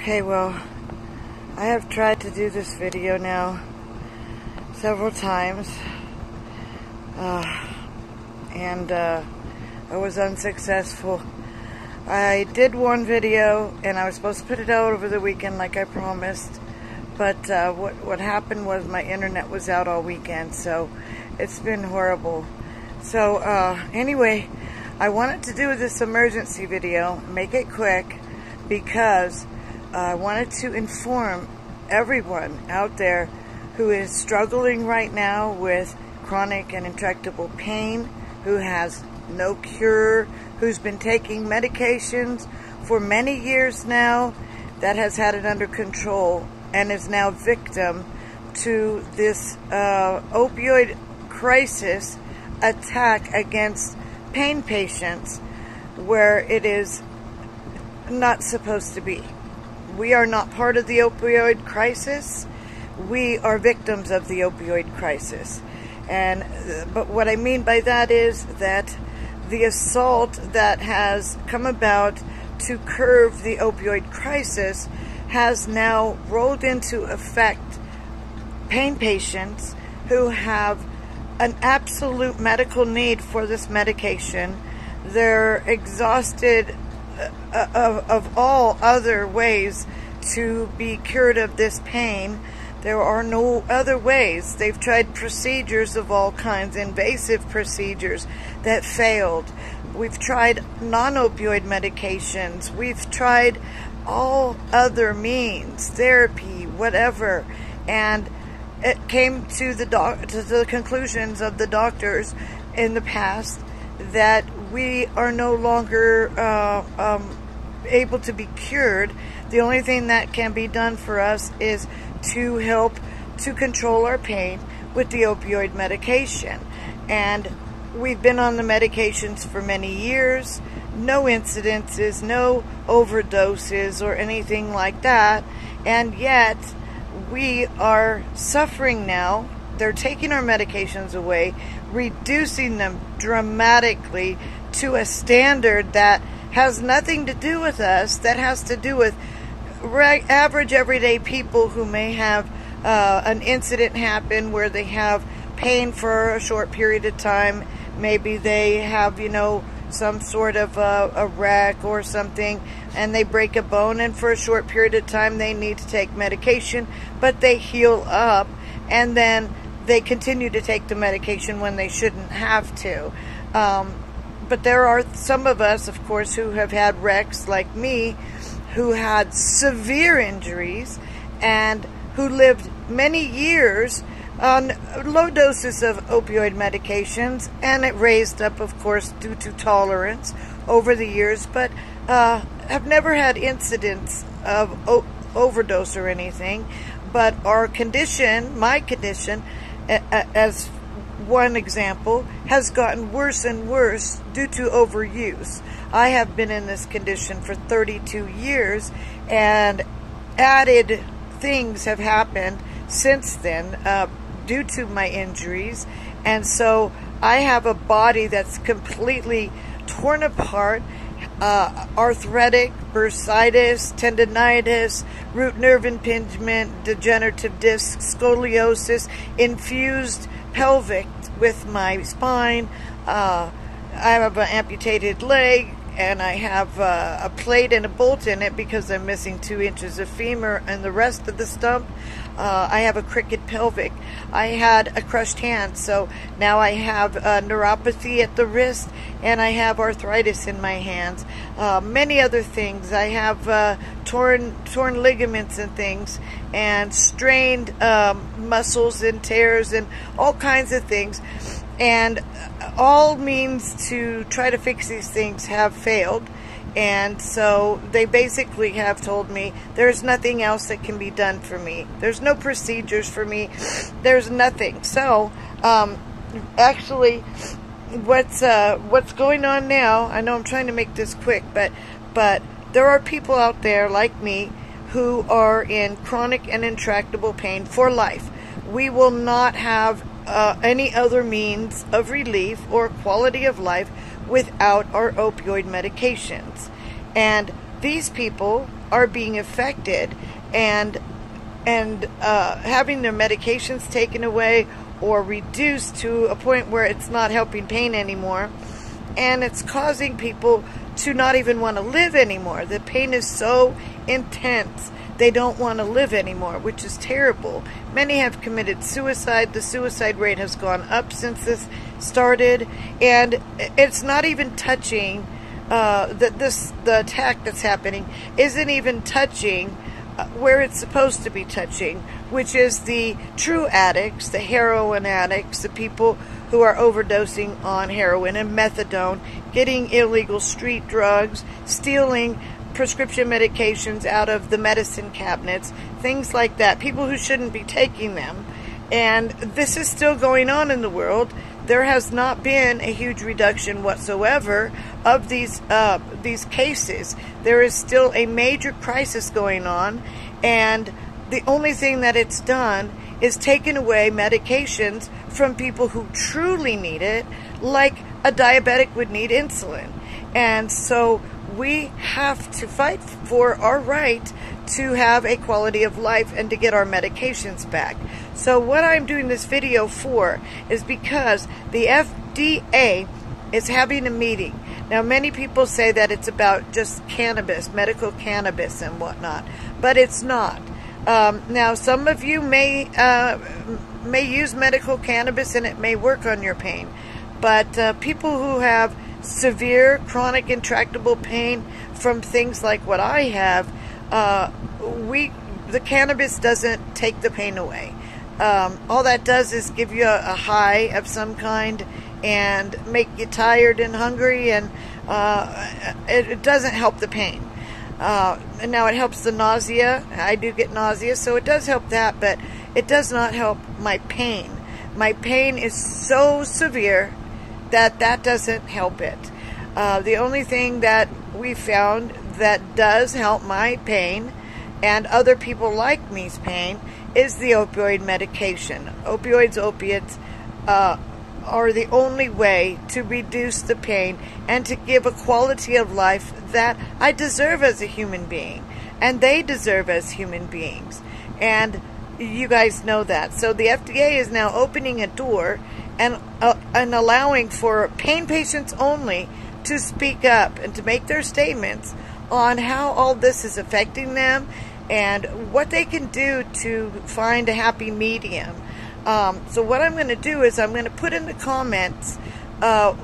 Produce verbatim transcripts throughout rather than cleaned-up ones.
Okay, well, I have tried to do this video now several times, uh, and uh, I was unsuccessful. I did one video, and I was supposed to put it out over the weekend like I promised, but uh, what, what happened was my internet was out all weekend, so it's been horrible. So uh, anyway, I wanted to do this emergency video, make it quick, because uh, I wanted to inform everyone out there who is struggling right now with chronic and intractable pain, who has no cure, who's been taking medications for many years now, that has had it under control and is now victim to this uh, opioid crisis attack against pain patients, where it is not supposed to be. We are not part of the opioid crisis. We are victims of the opioid crisis. And but what I mean by that is that the assault that has come about to curb the opioid crisis has now rolled into effect pain patients who have an absolute medical need for this medication. They're exhausted of, of all other ways to be cured of this pain. There are no other ways. They've tried procedures of all kinds, invasive procedures that failed. We've tried non-opioid medications. We've tried all other means, therapy, whatever. And it came to the, doc to the conclusions of the doctors in the past that we are no longer uh, um, able to be cured. The only thing that can be done for us is to help to control our pain with the opioid medication. And we've been on the medications for many years, no incidences, no overdoses or anything like that, and yet we are suffering now. They're taking our medications away, reducing them dramatically to a standard that has nothing to do with us, that has to do with average everyday people who may have uh, an incident happen where they have pain for a short period of time. Maybe they have, you know, some sort of a, a wreck or something, and they break a bone, and for a short period of time they need to take medication, but they heal up, and then they continue to take the medication when they shouldn't have to. Um, but there are some of us, of course, who have had wrecks like me, who had severe injuries and who lived many years on low doses of opioid medications, and it raised up, of course, due to tolerance over the years, but uh, have never had incidents of o overdose or anything. But our condition, my condition, as one example, has gotten worse and worse due to overuse. I have been in this condition for thirty-two years, and added things have happened since then uh, due to my injuries. And so I have a body that's completely torn apart, uh, arthritic, bursitis, tendinitis, root nerve impingement, degenerative disc, scoliosis, infused pelvic with my spine. Uh, I have an amputated leg, and I have uh, a plate and a bolt in it because I'm missing two inches of femur and the rest of the stump. Uh, I have a crooked pelvic. I had a crushed hand, so now I have uh, neuropathy at the wrist, and I have arthritis in my hands. Uh, many other things. I have uh, torn torn ligaments and things, and strained um, muscles and tears and all kinds of things. And all means to try to fix these things have failed. And so they basically have told me there's nothing else that can be done for me. There's no procedures for me. There's nothing. So um, actually what's, uh, what's going on now, I know I'm trying to make this quick, but, but there are people out there like me who are in chronic and intractable pain for life. We will not have Uh, any other means of relief or quality of life without our opioid medications. And these people are being affected and and uh, having their medications taken away or reduced to a point where it's not helping pain anymore. And it's causing people to not even want to live anymore. The pain is so intense, they don't want to live anymore, which is terrible. Many have committed suicide. The suicide rate has gone up since this started. And it's not even touching, uh, the, this, the attack that's happening isn't even touching where it's supposed to be touching, which is the true addicts, the heroin addicts, the people who are overdosing on heroin and methadone, getting illegal street drugs, stealing prescription medications out of the medicine cabinets, things like that, people who shouldn't be taking them. And this is still going on in the world. There has not been a huge reduction whatsoever of these uh, these cases. There is still a major crisis going on, and the only thing that it's done is taken away medications from people who truly need it, like a diabetic would need insulin. And so we have to fight for our right to have a quality of life and to get our medications back. So what I'm doing this video for is because the F D A is having a meeting. Now, many people say that it's about just cannabis, medical cannabis and whatnot, but it's not. Um, now, some of you may, uh, may use medical cannabis and it may work on your pain, but uh, people who have severe, chronic, intractable pain from things like what I have, uh, we the cannabis doesn't take the pain away. Um, all that does is give you a, a high of some kind and make you tired and hungry, and uh, it, it doesn't help the pain. Uh, and now it helps the nausea. I do get nausea, so it does help that, but it does not help my pain. My pain is so severe that that doesn't help it. Uh, the only thing that we found that does help my pain and other people like me's pain is the opioid medication. Opioids, opiates uh, are the only way to reduce the pain and to give a quality of life that I deserve as a human being and they deserve as human beings. And you guys know that. So the F D A is now opening a door and uh, and allowing for pain patients only to speak up and to make their statements on how all this is affecting them and what they can do to find a happy medium. Um, so what I'm going to do is I'm going to put in the comments uh,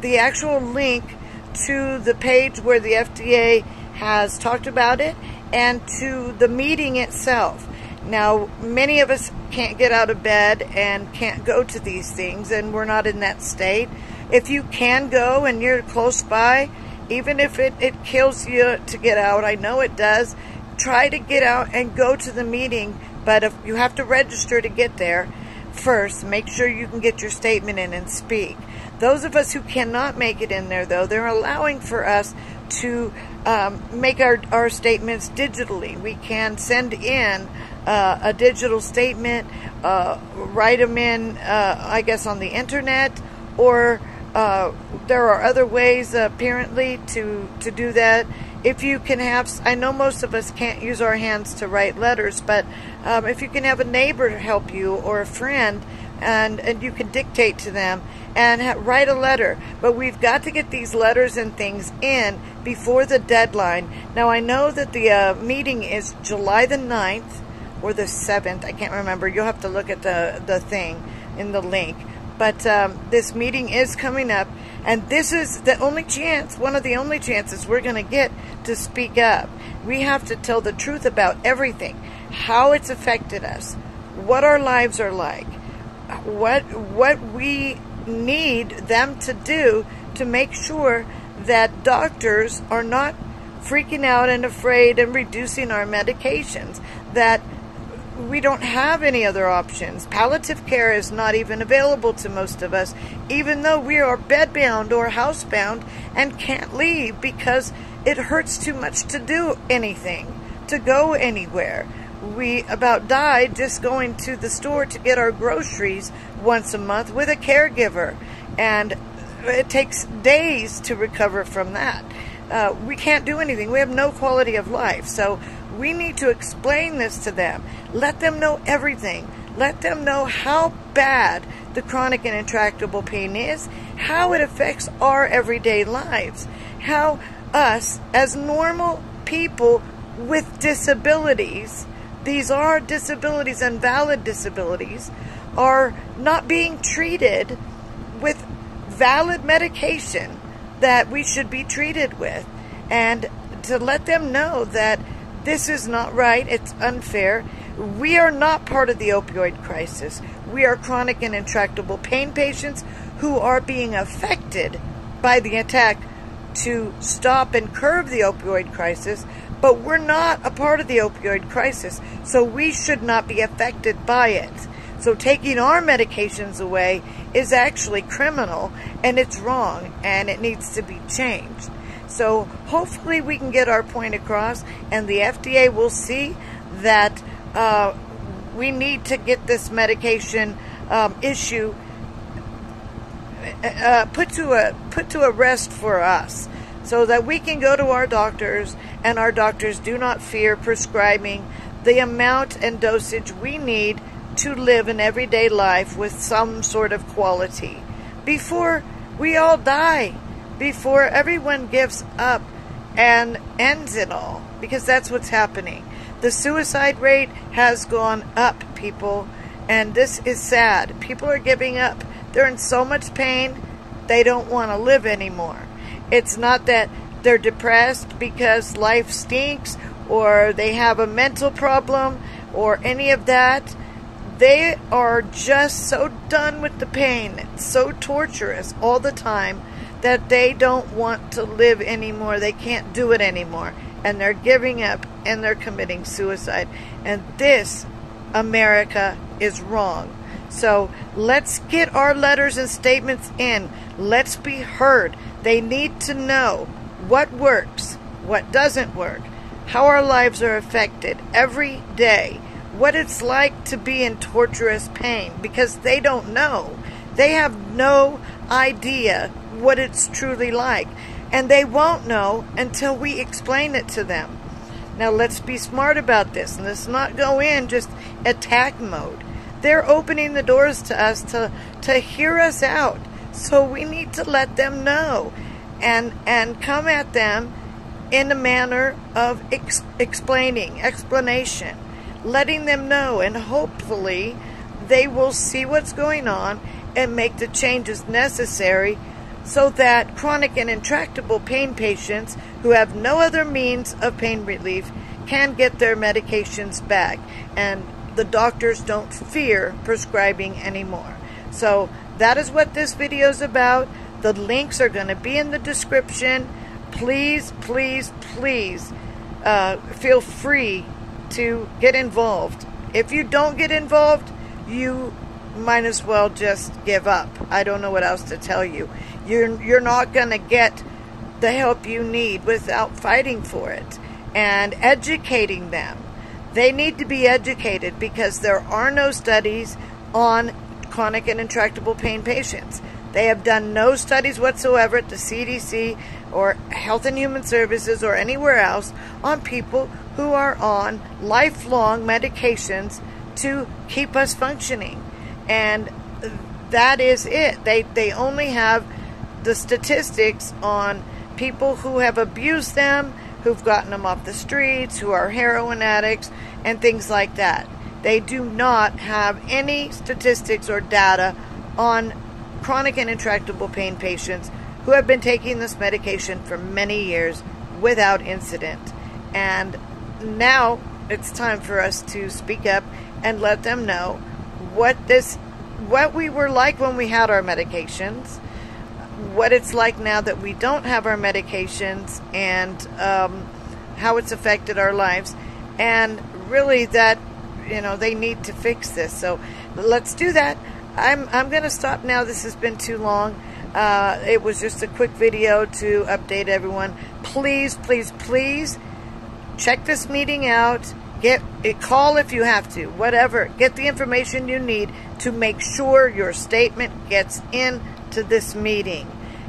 the actual link to the page where the F D A has talked about it and to the meeting itself. Now, many of us can't get out of bed and can't go to these things, and we're not in that state. If you can go and you're close by, even if it, it kills you to get out, I know it does, try to get out and go to the meeting, but if you have to register to get there first, make sure you can get your statement in and speak. Those of us who cannot make it in there, though, they're allowing for us to um, make our, our statements digitally. We can send in Uh, a digital statement, uh, write them in, uh, I guess, on the internet, or uh, there are other ways, uh, apparently, to, to do that. If you can have, I know most of us can't use our hands to write letters, but um, if you can have a neighbor help you or a friend, and, and you can dictate to them and ha write a letter. But we've got to get these letters and things in before the deadline. Now, I know that the uh, meeting is July the ninth. Or the seventh, I can't remember. You'll have to look at the, the thing in the link. But um, this meeting is coming up, and this is the only chance, one of the only chances we're going to get to speak up. We have to tell the truth about everything, how it's affected us, what our lives are like, what, what we need them to do to make sure that doctors are not freaking out and afraid and reducing our medications, that we don't have any other options. Palliative care is not even available to most of us, even though we are bedbound or housebound and can't leave because it hurts too much to do anything, to go anywhere. We about died just going to the store to get our groceries once a month with a caregiver, and it takes days to recover from that. uh, we can't do anything. We have no quality of life. So we need to explain this to them. Let them know everything. Let them know how bad the chronic and intractable pain is, how it affects our everyday lives, how us as normal people with disabilities, these are disabilities and valid disabilities, are not being treated with valid medication that we should be treated with. And to let them know that this is not right, it's unfair. We are not part of the opioid crisis. We are chronic and intractable pain patients who are being affected by the attack to stop and curb the opioid crisis, but we're not a part of the opioid crisis, so we should not be affected by it. So taking our medications away is actually criminal, and it's wrong, and it needs to be changed. So hopefully we can get our point across, and the F D A will see that uh, we need to get this medication um, issue uh, put to a put to a rest for us, so that we can go to our doctors, and our doctors do not fear prescribing the amount and dosage we need to live an everyday life with some sort of quality. Before we all die, before everyone gives up and ends it all, because that's what's happening. The suicide rate has gone up, people, and this is sad. People are giving up. They're in so much pain, they don't want to live anymore. It's not that they're depressed because life stinks or they have a mental problem or any of that. They are just so done with the pain, it's so torturous all the time, that they don't want to live anymore. They can't do it anymore. And they're giving up and they're committing suicide. And this, America, is wrong. So let's get our letters and statements in. Let's be heard. They need to know what works, what doesn't work, how our lives are affected every day, what it's like to be in torturous pain, because they don't know. They have no idea what it's truly like, and they won't know until we explain it to them. Now let's be smart about this, and let's not go in just attack mode. They're opening the doors to us to to hear us out, so we need to let them know and and come at them in a manner of ex explaining explanation, letting them know, and hopefully they will see what's going on and make the changes necessary, so that chronic and intractable pain patients who have no other means of pain relief can get their medications back, and the doctors don't fear prescribing anymore. So that is what this video is about. The links are going to be in the description. Please, please, please uh, feel free to get involved. If you don't get involved, you might as well just give up. I don't know what else to tell you. You're, you're not going to get the help you need without fighting for it and educating them. They need to be educated, because there are no studies on chronic and intractable pain patients. They have done no studies whatsoever at the C D C or Health and Human Services or anywhere else on people who are on lifelong medications to keep us functioning. And that is it. They, they only have the statistics on people who have abused them, who've gotten them off the streets, who are heroin addicts, and things like that. They do not have any statistics or data on chronic and intractable pain patients who have been taking this medication for many years without incident. And now it's time for us to speak up and let them know what this, what we were like when we had our medications, what it's like now that we don't have our medications, and um, how it's affected our lives, and really that, you know, they need to fix this. So let's do that. I'm, I'm going to stop now. This has been too long. Uh, it was just a quick video to update everyone. Please, please, please check this meeting out. Get a call if you have to, whatever. Get the information you need to make sure your statement gets in to this meeting,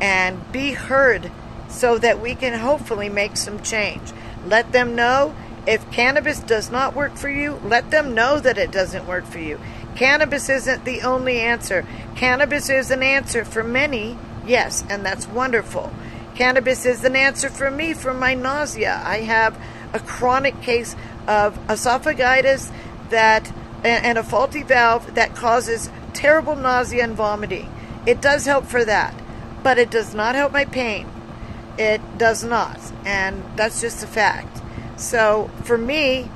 and be heard so that we can hopefully make some change. Let them know if cannabis does not work for you, let them know that it doesn't work for you. Cannabis isn't the only answer. Cannabis is an answer for many, yes, and that's wonderful. Cannabis is an answer for me for my nausea. I have a chronic case of esophagitis that and a faulty valve that causes terrible nausea and vomiting. It does help for that, but it does not help my pain. It does not, and that's just a fact. So for me,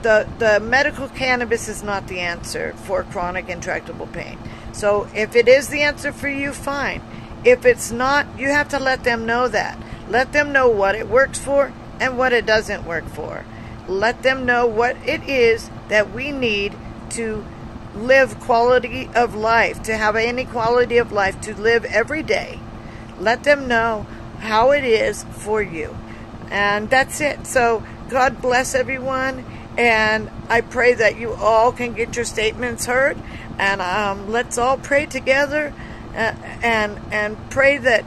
the the medical cannabis is not the answer for chronic intractable pain. So if it is the answer for you, fine. If it's not, you have to let them know that. Let them know what it works for and what it doesn't work for. Let them know what it is that we need to live quality of life, to have any quality of life, to live every day. Let them know how it is for you. And that's it. So God bless everyone. And I pray that you all can get your statements heard. And um, let's all pray together uh, and, and pray that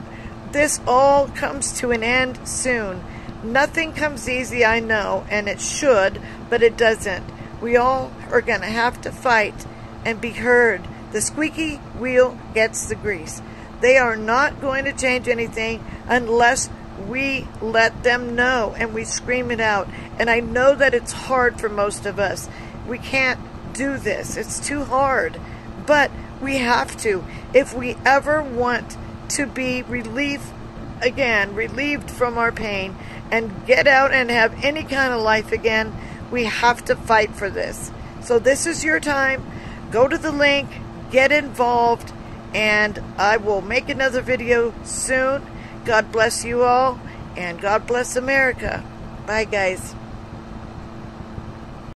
this all comes to an end soon. Nothing comes easy, I know, and it should, but it doesn't. We all are going to have to fight and be heard. The squeaky wheel gets the grease. They are not going to change anything unless we let them know and we scream it out. And I know that it's hard for most of us. We can't do this. It's too hard. But we have to. If we ever want to be relief, again, relieved from our pain and get out and have any kind of life again, we have to fight for this. So this is your time. Go to the link, get involved, and I will make another video soon. God bless you all, and God bless America. Bye, guys.